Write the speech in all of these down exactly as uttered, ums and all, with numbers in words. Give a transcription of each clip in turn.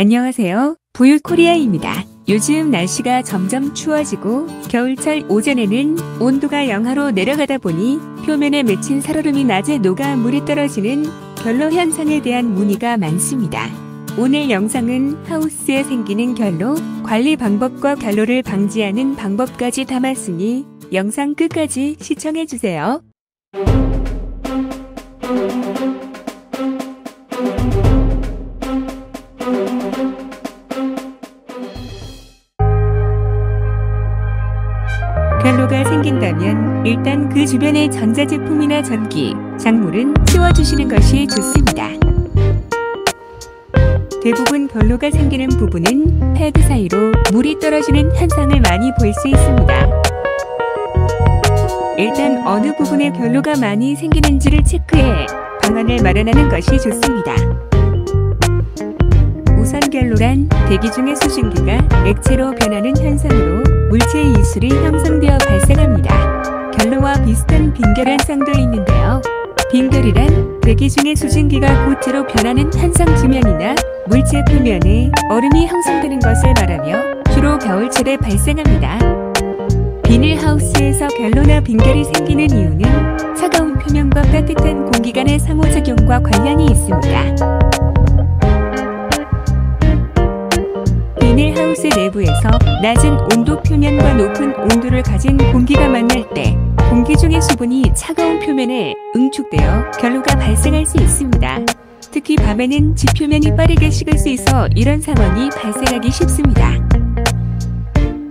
안녕하세요. 부유코리아입니다. 요즘 날씨가 점점 추워지고 겨울철 오전에는 온도가 영하로 내려가다 보니 표면에 맺힌 살얼음이 낮에 녹아 물에 떨어지는 결로 현상에 대한 문의가 많습니다. 오늘 영상은 하우스에 생기는 결로, 관리 방법과 결로를 방지하는 방법까지 담았으니 영상 끝까지 시청해주세요. 결로가 생긴다면 일단 그 주변의 전자제품이나 전기, 작물은 치워주시는 것이 좋습니다. 대부분 결로가 생기는 부분은 패드 사이로 물이 떨어지는 현상을 많이 볼 수 있습니다. 일단 어느 부분에 결로가 많이 생기는지를 체크해 방안을 마련하는 것이 좋습니다. 우선 결로란 대기 중의 수증기가 액체로 변하는 현상으로 물체의 이술이 형성되어 발생합니다. 결로와 비슷한 빙결한 쌍도 있는데요. 빙결이란 대기 중의 수증기가 고체로 변하는 현상 지면이나 물체 표면에 얼음이 형성되는 것을 말하며 주로 겨울철에 발생합니다. 비닐하우스에서 결로나 빙결이 생기는 이유는 차가운 표면과 따뜻한 공기 간의 상호작용과 관련이 있습니다. 비닐하우스 내부에서 낮은 온도 표면과 높은 온도를 가진 공기가 만날 때 공기 중의 수분이 차가운 표면에 응축되어 결로가 발생할 수 있습니다. 특히 밤에는 지표면이 빠르게 식을 수 있어 이런 상황이 발생하기 쉽습니다.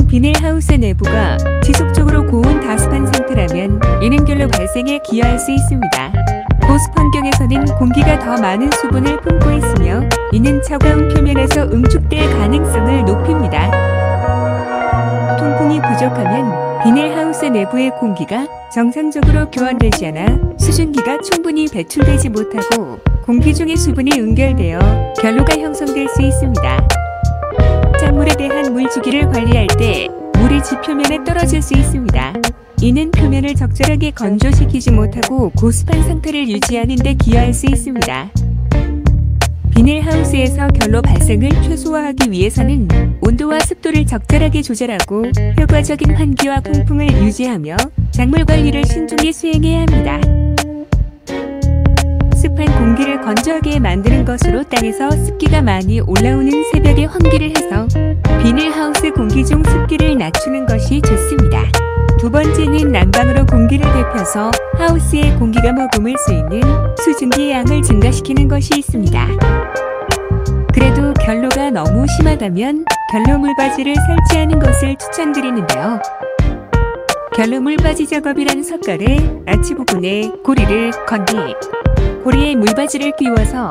비닐하우스 내부가 지속적으로 고온 다습한 상태라면 이는 결로 발생에 기여할 수 있습니다. 보습 환경에서는 공기가 더 많은 수분을 품고 있으며 이는 차가운 표면에서 응축될 가능성을 높입니다. 통풍이 부족하면 비닐하우스 내부의 공기가 정상적으로 교환되지 않아 수증기가 충분히 배출되지 못하고 공기 중의 수분이 응결되어 결로가 형성될 수 있습니다. 작물에 대한 물 주기를 관리할 때 물이 지표면에 떨어질 수 있습니다. 이는 표면을 적절하게 건조시키지 못하고 고습한 상태를 유지하는 데 기여할 수 있습니다. 비닐하우스에서 결로 발생을 최소화하기 위해서는 온도와 습도를 적절하게 조절하고 효과적인 환기와 통풍을 유지하며 작물 관리를 신중히 수행해야 합니다. 습한 공기를 건조하게 만드는 것으로 땅에서 습기가 많이 올라오는 새벽에 환기를 해서 비닐하우스 공기 중 습기를 낮추는 것이 좋습니다. 두 번째는 난방으로 공기를 데펴서 하우스에 공기가 머금을 수 있는 수증기 양을 증가시키는 것이 있습니다. 그래도 결로가 너무 심하다면 결로 물받이를 설치하는 것을 추천드리는데요. 결로 물받이 작업이란 석가래, 아치 부분에 고리를 건디, 고리에 물받이를 끼워서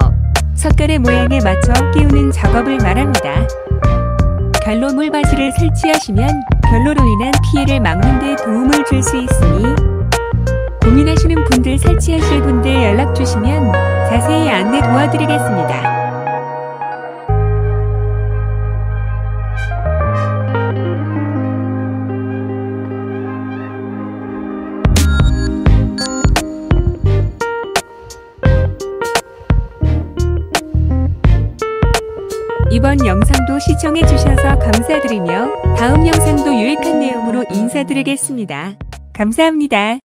석가래 모양에 맞춰 끼우는 작업을 말합니다. 결로 물받이를 설치하시면 결로로 인한 피해를 막는 데 도움을 줄 수 있으니 고민하시는 분들, 설치하실 분들 연락 주시면 자세히 안내 도와드리겠습니다. 이번 영상도 시청해주셔서 감사드리며 다음 영상도 유익한 내용으로 인사드리겠습니다. 감사합니다.